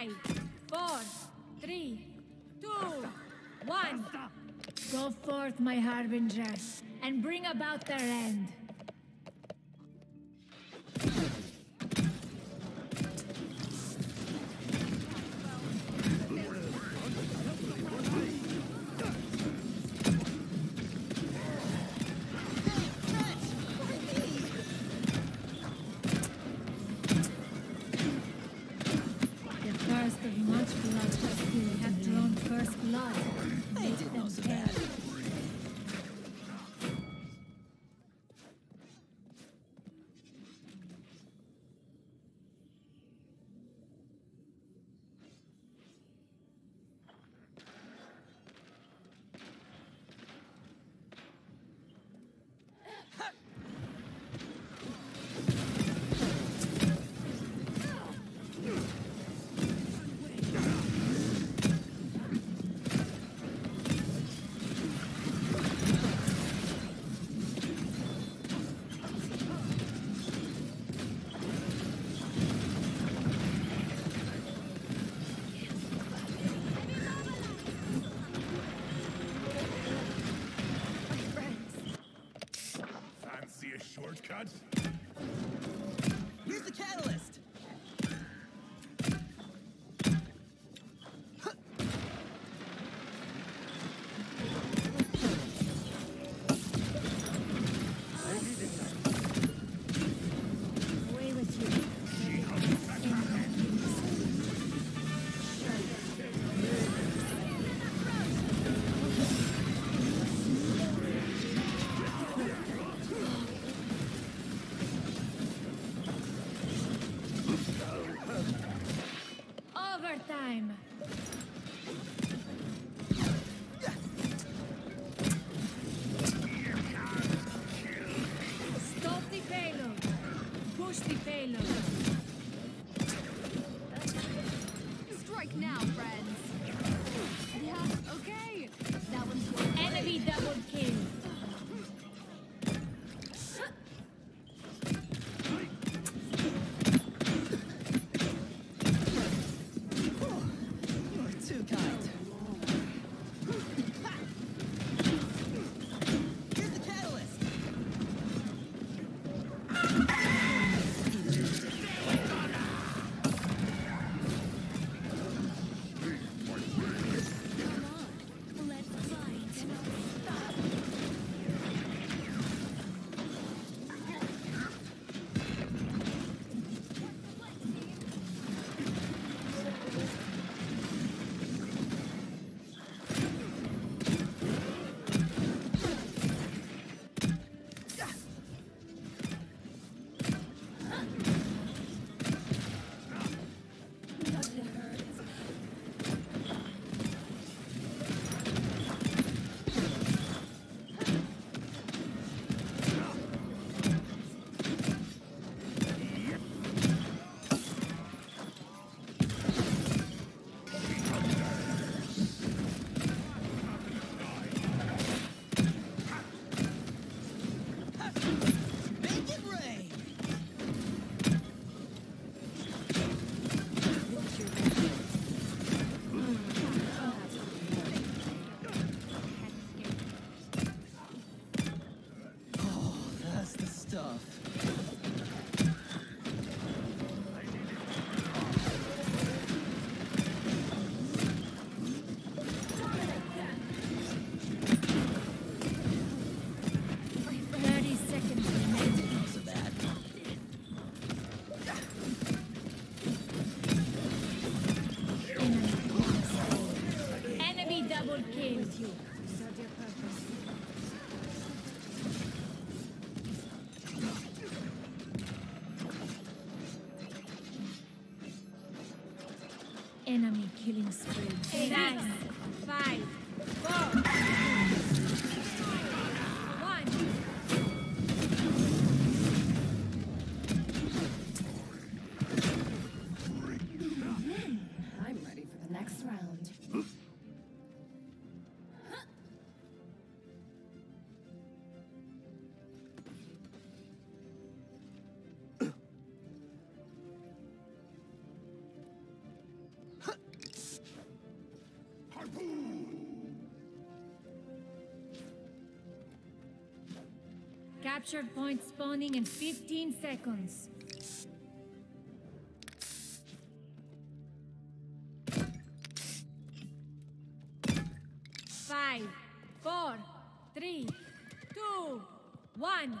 5, 4, 3, 2, 1. Go forth, my harbingers, and bring about their end. Use the catalyst! Enemy killing spree. 9, 5, 4, 3, 2, 1. I'm ready for the next round. Captured point spawning in 15 seconds. Five, four, three, two, one.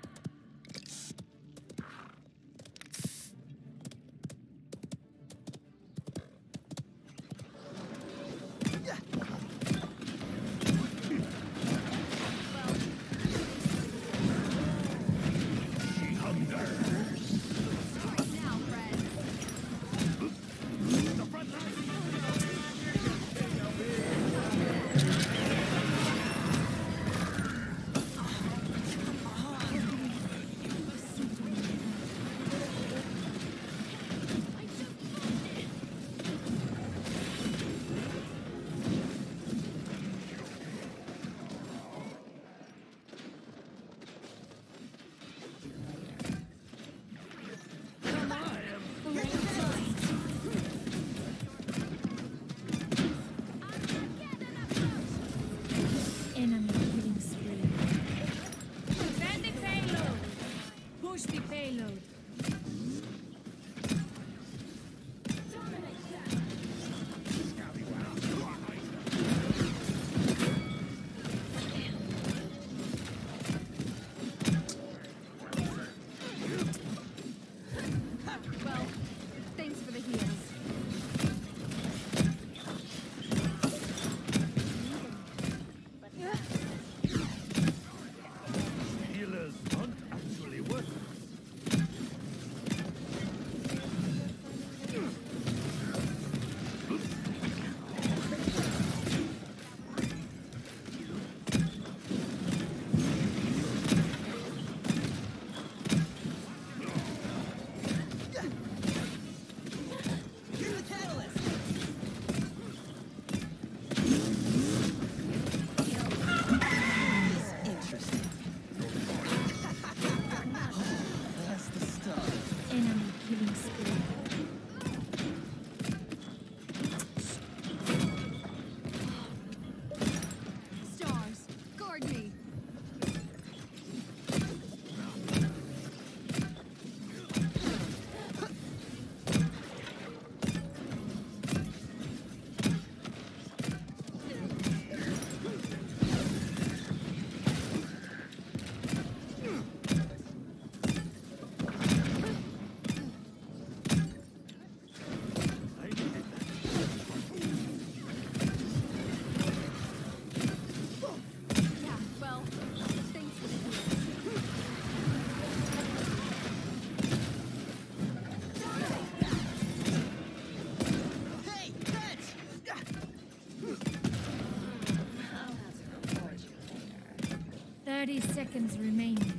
30 seconds remaining.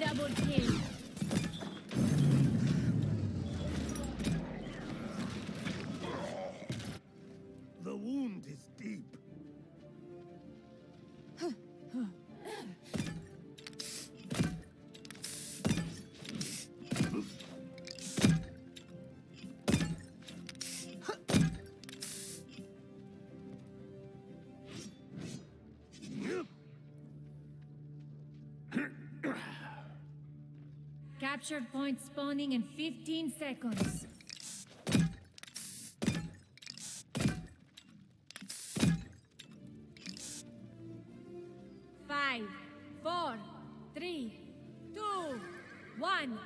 Double kill. The wound is deep. Captured point spawning in 15 seconds. Five, four, three, two, one.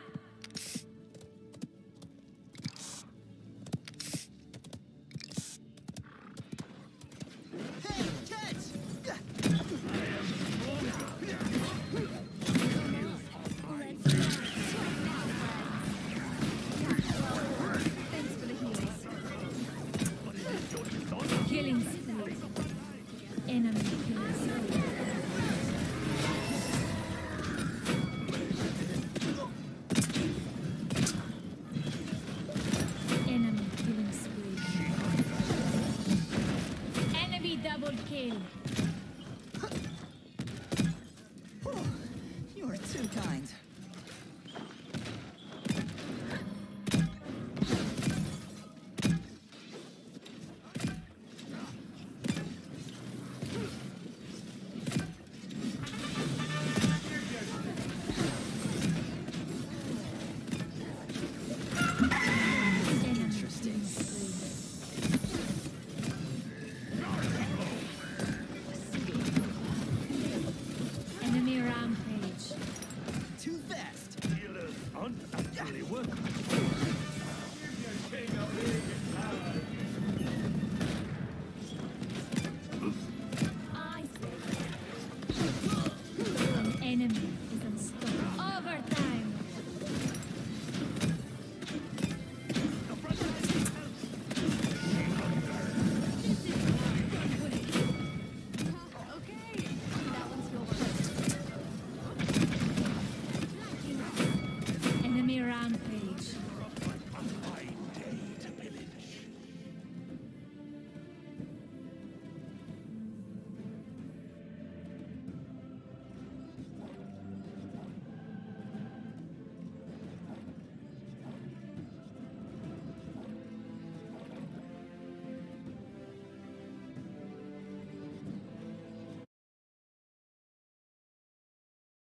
Enemy.